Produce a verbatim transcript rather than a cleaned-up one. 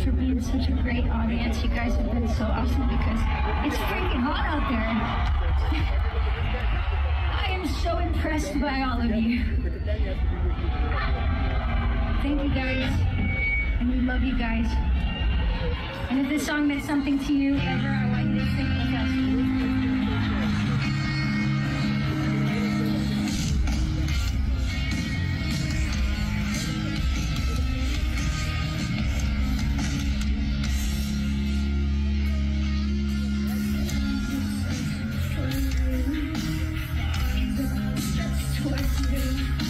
much for being such a great audience. You guys have been so awesome because it's freaking hot out there. I am so impressed by all of you. Thank you guys, and we love you guys. And if this song meant something to you ever, I want you to sing it with us. Towards you.